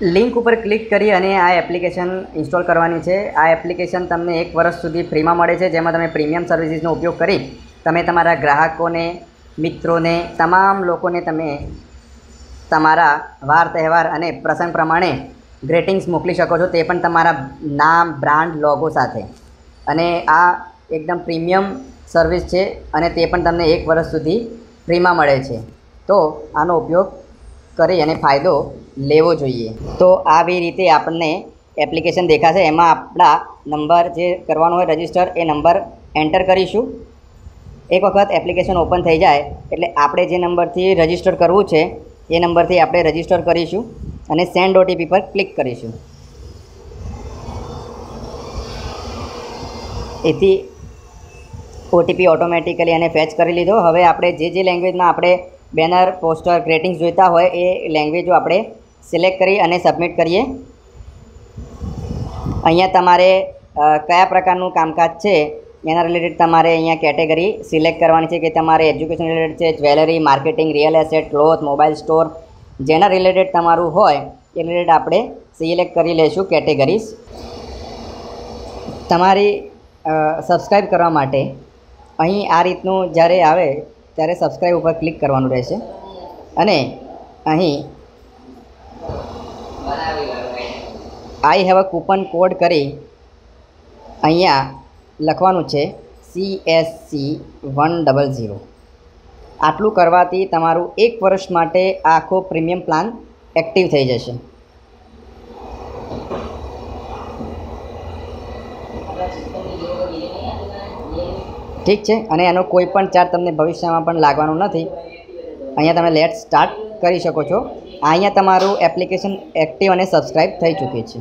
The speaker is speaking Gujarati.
लिंक पर क्लिक કરી અને આ એપ્લિકેશન ઇન્સ્ટોલ કરવાની છે। આ એપ્લિકેશન તમને 1 વર્ષ સુધી ફ્રીમાં મળે છે, જેમાં તમે પ્રીમિયમ સર્વિસીસનો ઉપયોગ કરી તમે તમારા ગ્રાહકોને, મિત્રોને, તમામ લોકોને તમે તમારા વાર તહેવાર અને પ્રસંગ પ્રમાણે ગ્રીટિંગ્સ મોકલી શકો છો, તે પણ તમારા નામ, બ્રાન્ડ, લોગો સાથે। અને આ એકદમ પ્રીમિયમ સર્વિસ છે અને તે પણ તમને 1 વર્ષ સુધી ફ્રીમાં મળે છે। તો આનો ઉપયોગ કરી અને ફાયદો લેવો જોઈએ। તો આવી રીતે આપણને એપ્લિકેશન દેખાશે। એમાં આપણા નંબર જે કરવાનો હોય રજિસ્ટર, એ નંબર એન્ટર કરીશું। એક વખત એપ્લિકેશન ઓપન થઈ જાય એટલે આપણે જે નંબરથી રજિસ્ટર કરવું છે એ નંબરથી આપણે રજિસ્ટર કરીશું અને સેન્ડ ઓટીપી પર ક્લિક કરીશું। એથી ઓટીપી ઓટોમેટિકલી એને ફેચ કરી લીધો। હવે આપણે જે લેંગ્વેજમાં આપણે બેનર, પોસ્ટર, ગ્રીટિંગ્સ જોઈતા હોય એ લેંગ્વેજો આપણે સિલેક્ટ કરી અને સબમિટ કરીએ। અહીંયા તમારે કયા પ્રકારનું કામકાજ છે એના રિલેટેડ તમારે અહીંયા કેટેગરી સિલેક્ટ કરવાની છે કે તમારે એજ્યુકેશન રિલેટેડ છે, jewellery, marketing, real estate, cloth, mobile store, જેના રિલેટેડ તમારું હોય એ રિલેટેડ આપણે સિલેક્ટ કરી લઈશું કેટેગરીઝ। તમારી સબસ્ક્રાઈબ કરવા માટે અહીં આ રીતનું જ્યારે આવે ત્યારે સબસ્ક્રાઈબ ઉપર ક્લિક કરવાનું રહેશે અને અહીં I have a coupon code કરી અહીંયા લખવાનું છે CSC100। આટલું કરવાથી તમારું 1 વર્ષ માટે આખો પ્રીમિયમ પ્લાન એક્ટિવ થઈ જશે। ઠીક છે, અને એનો કોઈ પણ ચાર્જ તમને ભવિષ્યમાં પણ લાગવાનો નથી। અહીંયા તમે લેટ સ્ટાર્ટ કરી શકો છો। અહીંયા તમારું એપ્લિકેશન એક્ટિવ અને સબસ્ક્રાઇબ થઈ ચૂકી છે।